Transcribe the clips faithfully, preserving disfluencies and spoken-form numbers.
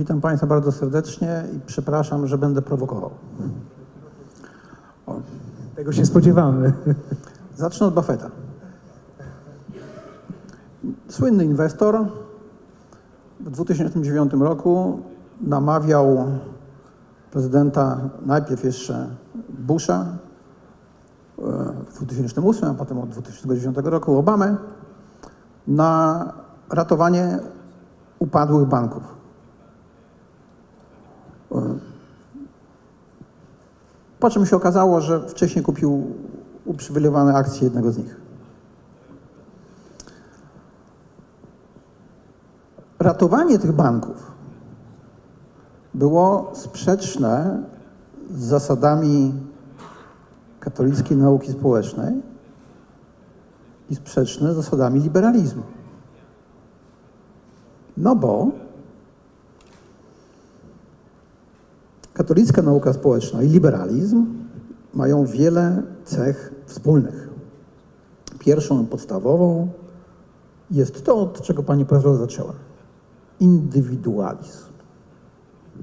Witam Państwa bardzo serdecznie i przepraszam, że będę prowokował. O. Tego się spodziewamy. Zacznę od Buffetta. Słynny inwestor w dwa tysiące dziewiątym roku namawiał prezydenta, najpierw jeszcze Busha, w dwa tysiące ósmym, a potem od dwa tysiące dziewiątego roku Obamę, na ratowanie upadłych banków. Po czym się okazało, że wcześniej kupił uprzywilejowane akcje jednego z nich. Ratowanie tych banków było sprzeczne z zasadami katolickiej nauki społecznej i sprzeczne z zasadami liberalizmu. No bo katolicka nauka społeczna i liberalizm mają wiele cech wspólnych. Pierwszą podstawową jest to, od czego pani profesor zaczęła. Indywidualizm.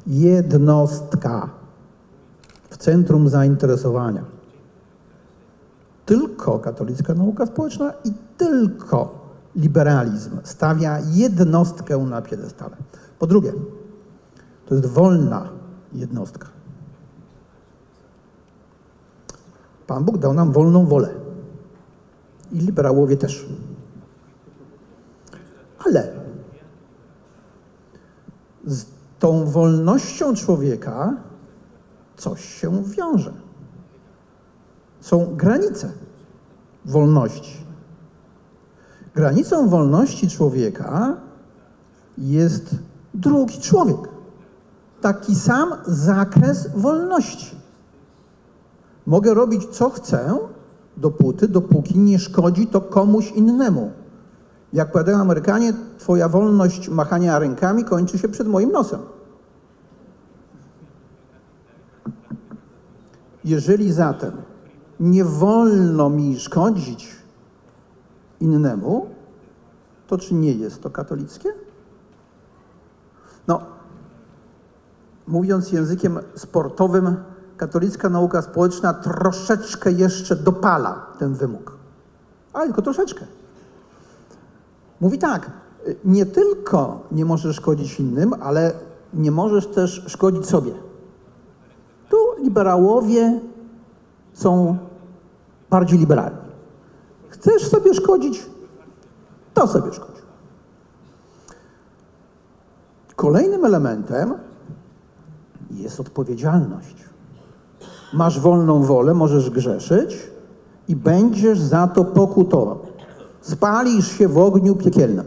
Jednostka w centrum zainteresowania. Tylko katolicka nauka społeczna i tylko liberalizm stawia jednostkę na piedestale. Po drugie, to jest wolna jednostka. Pan Bóg dał nam wolną wolę. I liberałowie też. Ale z tą wolnością człowieka coś się wiąże. Są granice wolności. Granicą wolności człowieka jest drugi człowiek. Taki sam zakres wolności. Mogę robić, co chcę, dopóty, dopóki nie szkodzi to komuś innemu. Jak powiadają Amerykanie, twoja wolność machania rękami kończy się przed moim nosem. Jeżeli zatem nie wolno mi szkodzić innemu, to czy nie jest to katolickie? No, mówiąc językiem sportowym, katolicka nauka społeczna troszeczkę jeszcze dopala ten wymóg. Ale tylko troszeczkę. Mówi tak, nie tylko nie możesz szkodzić innym, ale nie możesz też szkodzić sobie. Tu liberałowie są bardziej liberalni. Chcesz sobie szkodzić, to sobie szkodzi. Kolejnym elementem jest odpowiedzialność. Masz wolną wolę, możesz grzeszyć i będziesz za to pokutował. Spalisz się w ogniu piekielnym.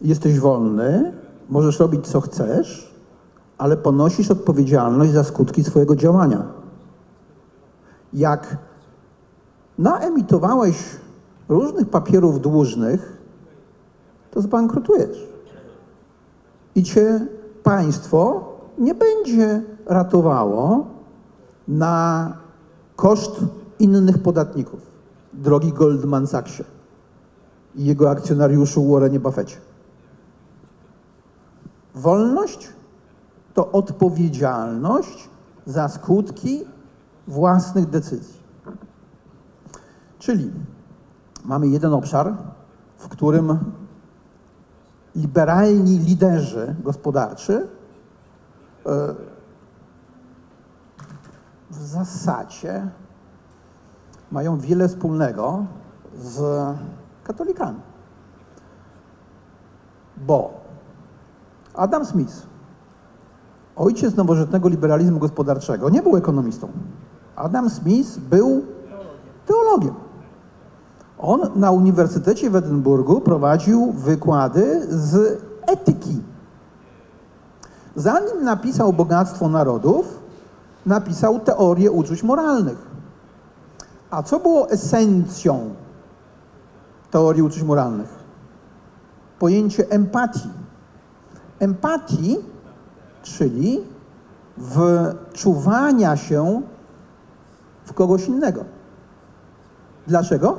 Jesteś wolny, możesz robić co chcesz, ale ponosisz odpowiedzialność za skutki swojego działania. Jak naemitowałeś różnych papierów dłużnych, to zbankrutujesz. I cię państwo nie będzie ratowało na koszt innych podatników. Drogi Goldman Sachsie i jego akcjonariuszu Warrenie Buffetcie. Wolność to odpowiedzialność za skutki własnych decyzji. Czyli mamy jeden obszar, w którym liberalni liderzy gospodarczy w zasadzie mają wiele wspólnego z katolikami. Bo Adam Smith, ojciec nowożytnego liberalizmu gospodarczego, nie był ekonomistą. Adam Smith był teologiem. On na Uniwersytecie w Edynburgu prowadził wykłady z etyki. Zanim napisał Bogactwo Narodów, napisał Teorię uczuć moralnych. A co było esencją teorii uczuć moralnych? Pojęcie empatii. Empatii, czyli wczuwania się w kogoś innego. Dlaczego?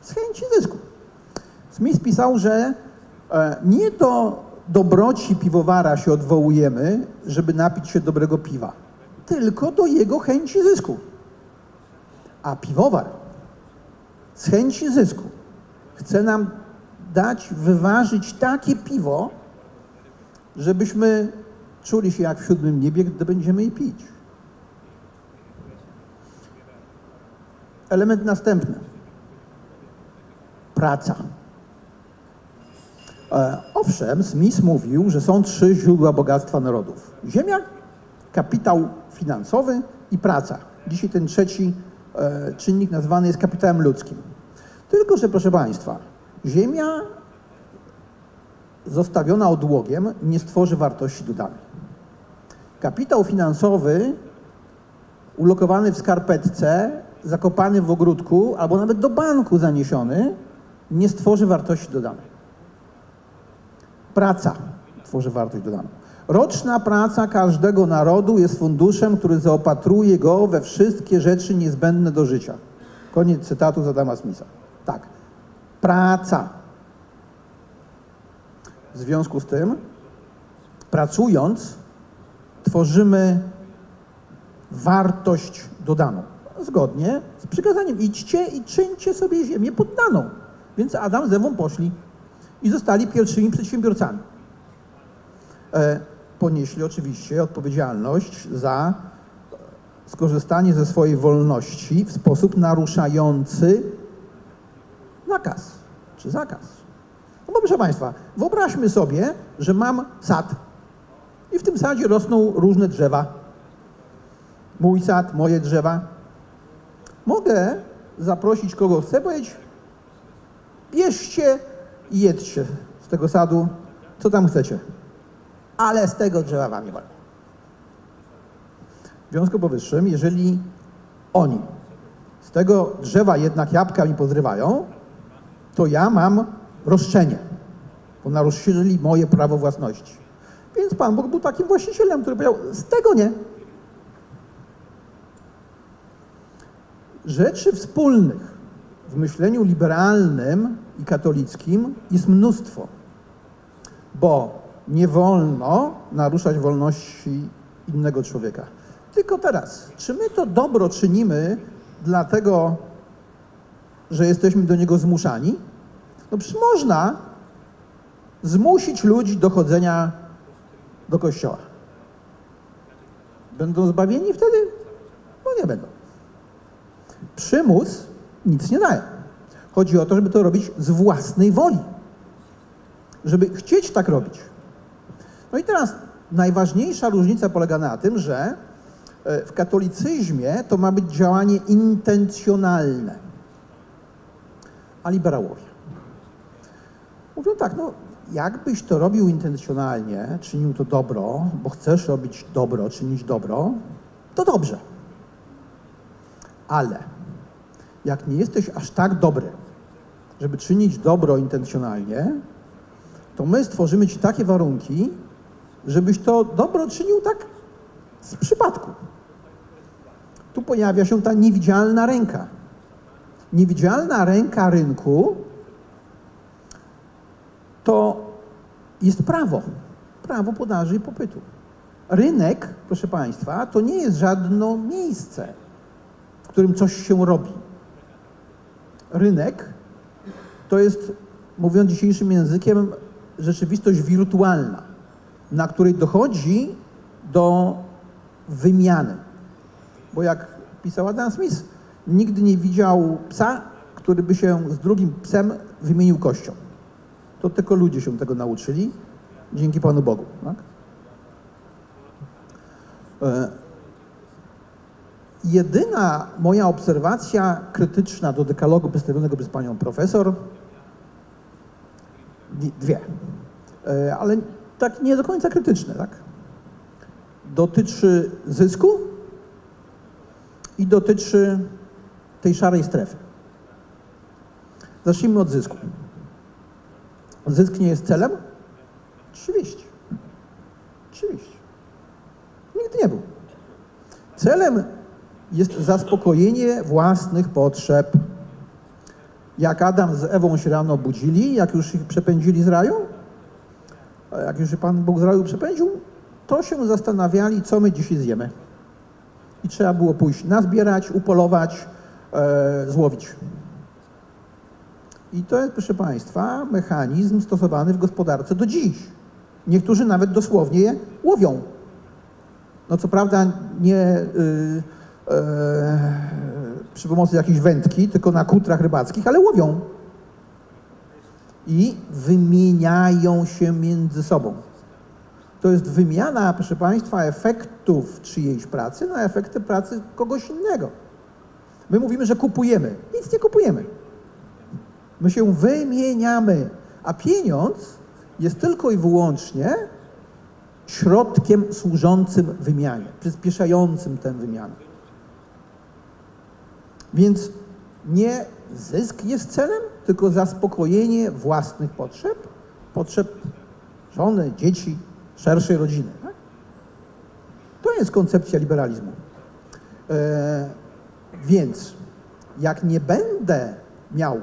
Z chęci zysku. Smith pisał, że Nie do dobroci piwowara się odwołujemy, żeby napić się dobrego piwa, tylko do jego chęci zysku. A piwowar z chęci zysku chce nam dać, wyważyć takie piwo, żebyśmy czuli się jak w siódmym niebie, gdy będziemy je pić. Element następny. Praca. E, owszem, Smith mówił, że są trzy źródła bogactwa narodów. Ziemia, kapitał finansowy i praca. Dzisiaj ten trzeci e, czynnik nazwany jest kapitałem ludzkim. Tylko że, proszę Państwa, ziemia zostawiona odłogiem nie stworzy wartości dodanej. Kapitał finansowy ulokowany w skarpetce, zakopany w ogródku albo nawet do banku zaniesiony nie stworzy wartości dodanej. Praca tworzy wartość dodaną. Roczna praca każdego narodu jest funduszem, który zaopatruje go we wszystkie rzeczy niezbędne do życia. Koniec cytatu z Adama Smitha. Tak, praca. W związku z tym, pracując, tworzymy wartość dodaną. Zgodnie z przykazaniem. Idźcie i czyńcie sobie ziemię poddaną. Więc Adam z Ewą poszli i zostali pierwszymi przedsiębiorcami. E, ponieśli oczywiście odpowiedzialność za skorzystanie ze swojej wolności w sposób naruszający nakaz czy zakaz. No bo proszę Państwa, wyobraźmy sobie, że mam sad i w tym sadzie rosną różne drzewa. Mój sad, moje drzewa. Mogę zaprosić kogo chcę, powiedzieć, bierzcie i jedzcie z tego sadu, co tam chcecie. Ale z tego drzewa wam nie wolno. W związku powyższym, jeżeli oni z tego drzewa jednak jabłka mi pozrywają, to ja mam roszczenie, bo naruszyli moje prawo własności. Więc Pan Bóg był takim właścicielem, który powiedział, z tego nie. Rzeczy wspólnych w myśleniu liberalnym i katolickim jest mnóstwo, bo nie wolno naruszać wolności innego człowieka. Tylko teraz, czy my to dobro czynimy dlatego, że jesteśmy do niego zmuszani? No przecież można zmusić ludzi do chodzenia do kościoła. Będą zbawieni wtedy? No nie będą. Przymus nic nie daje. Chodzi o to, żeby to robić z własnej woli. Żeby chcieć tak robić. No i teraz najważniejsza różnica polega na tym, że w katolicyzmie to ma być działanie intencjonalne. A liberałowie mówią tak, no jakbyś to robił intencjonalnie, czynił to dobro, bo chcesz robić dobro, czynić dobro, to dobrze. Ale jak nie jesteś aż tak dobry, żeby czynić dobro intencjonalnie, to my stworzymy ci takie warunki, żebyś to dobro czynił tak z przypadku. Tu pojawia się ta niewidzialna ręka. Niewidzialna ręka rynku to jest prawo. Prawo podaży i popytu. Rynek, proszę Państwa, to nie jest żadne miejsce, w którym coś się robi. Rynek to jest, mówiąc dzisiejszym językiem, rzeczywistość wirtualna, na której dochodzi do wymiany. Bo jak pisał Adam Smith, nigdy nie widział psa, który by się z drugim psem wymienił kością. To tylko ludzie się tego nauczyli, dzięki Panu Bogu. Tak? E Jedyna moja obserwacja krytyczna do dekalogu przedstawionego przez panią profesor, dwie, ale tak nie do końca krytyczne, tak? Dotyczy zysku i dotyczy tej szarej strefy. Zacznijmy od zysku. Zysk nie jest celem? Oczywiście. Oczywiście. Nigdy nie był. Celem jest zaspokojenie własnych potrzeb. Jak Adam z Ewą się rano budzili, jak już ich przepędzili z raju, A jak już Pan Bóg zrobił, przepędził, to się zastanawiali, co my dzisiaj zjemy. I trzeba było pójść nazbierać, upolować, e, złowić. I to jest, proszę Państwa, mechanizm stosowany w gospodarce do dziś. Niektórzy nawet dosłownie je łowią. No co prawda nie y, y, y, przy pomocy jakiejś wędki, tylko na kutrach rybackich, ale łowią. I wymieniają się między sobą. To jest wymiana, proszę Państwa, efektów czyjejś pracy na efekty pracy kogoś innego. My mówimy, że kupujemy. Nic nie kupujemy. My się wymieniamy, a pieniądz jest tylko i wyłącznie środkiem służącym wymianie, przyspieszającym tę wymianę. Więc nie zysk jest celem, tylko zaspokojenie własnych potrzeb, potrzeb żony, dzieci, szerszej rodziny. Tak? To jest koncepcja liberalizmu. Yy, więc jak nie będę miał,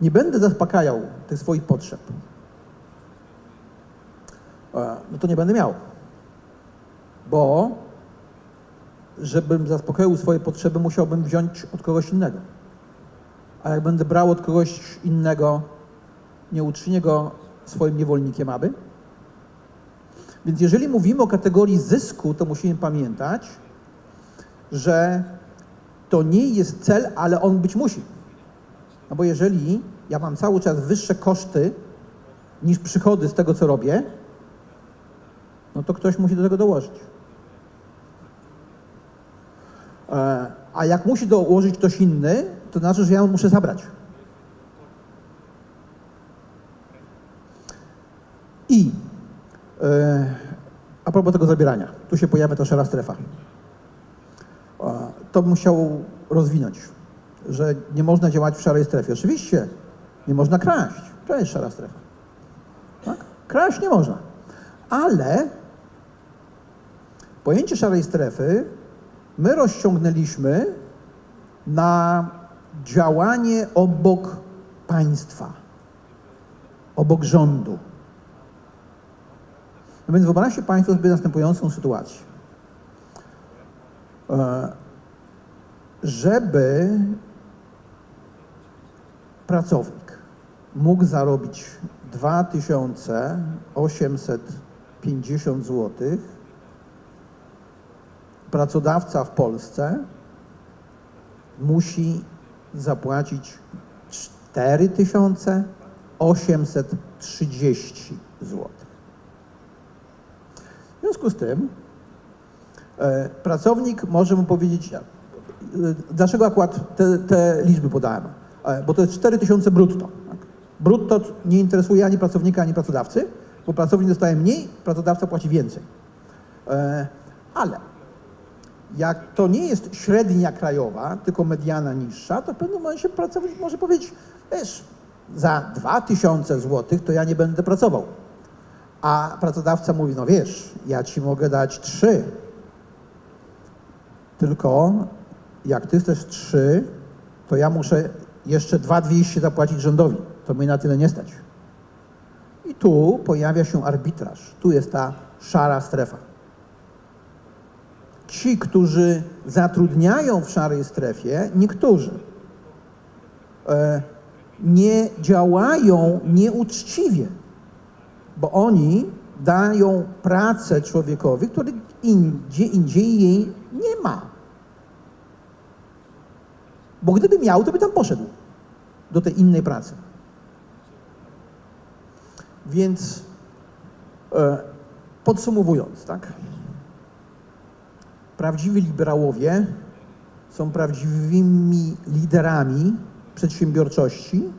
nie będę zaspokajał tych swoich potrzeb, no to nie będę miał. Bo żebym zaspokoił swoje potrzeby, musiałbym wziąć od kogoś innego. A jak będę brał od kogoś innego, nie uczynię go swoim niewolnikiem, aby. Więc jeżeli mówimy o kategorii zysku, to musimy pamiętać, że to nie jest cel, ale on być musi. No bo jeżeli ja mam cały czas wyższe koszty niż przychody z tego, co robię, no to ktoś musi do tego dołożyć. A jak musi dołożyć ktoś inny, to znaczy, że ja muszę zabrać. I a propos tego zabierania, tu się pojawia ta szara strefa. To musiał rozwinąć, że nie można działać w szarej strefie. Oczywiście nie można kraść. To jest szara strefa. Tak? Kraść nie można. Ale pojęcie szarej strefy my rozciągnęliśmy na działanie obok państwa, obok rządu. No więc wyobraźcie Państwo sobie następującą sytuację. Żeby pracownik mógł zarobić dwa tysiące osiemset pięćdziesiąt złotych, pracodawca w Polsce musi zapłacić cztery tysiące osiemset trzydzieści złotych. W związku z tym e, pracownik może mu powiedzieć, e, dlaczego akurat te, te liczby podałem, e, bo to jest cztery tysiące brutto. Tak? Brutto nie interesuje ani pracownika, ani pracodawcy, bo pracownik dostaje mniej, pracodawca płaci więcej. E, ale jak to nie jest średnia krajowa, tylko mediana niższa, to w pewnym momencie pracownik może powiedzieć, wiesz, za dwa tysiące złotych to ja nie będę pracował. A pracodawca mówi, no wiesz, ja ci mogę dać trzy. Tylko jak ty chcesz trzy, to ja muszę jeszcze dwa tysiące dwieście zapłacić rządowi. To mnie na tyle nie stać. I tu pojawia się arbitraż. Tu jest ta szara strefa. Ci, którzy zatrudniają w szarej strefie, niektórzy nie działają nieuczciwie, bo oni dają pracę człowiekowi, który gdzie indziej jej nie ma. Bo gdyby miał, to by tam poszedł do tej innej pracy. Więc podsumowując, tak? Prawdziwi liberałowie są prawdziwymi liderami przedsiębiorczości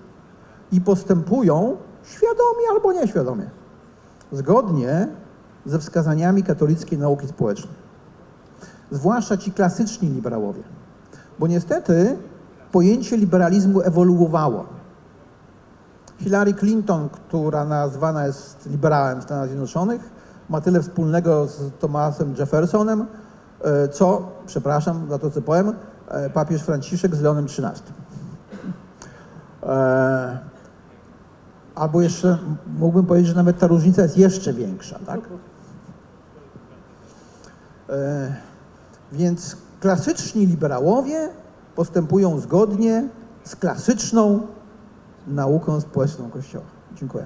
i postępują świadomie albo nieświadomie, zgodnie ze wskazaniami katolickiej nauki społecznej. Zwłaszcza ci klasyczni liberałowie, bo niestety pojęcie liberalizmu ewoluowało. Hillary Clinton, która nazwana jest liberałem w Stanach Zjednoczonych, ma tyle wspólnego z Thomasem Jeffersonem, co, przepraszam za to, co powiem, papież Franciszek z Leonem trzynastym. albo jeszcze mógłbym powiedzieć, że nawet ta różnica jest jeszcze większa, tak? E, więc klasyczni liberałowie postępują zgodnie z klasyczną nauką społeczną Kościoła. Dziękuję.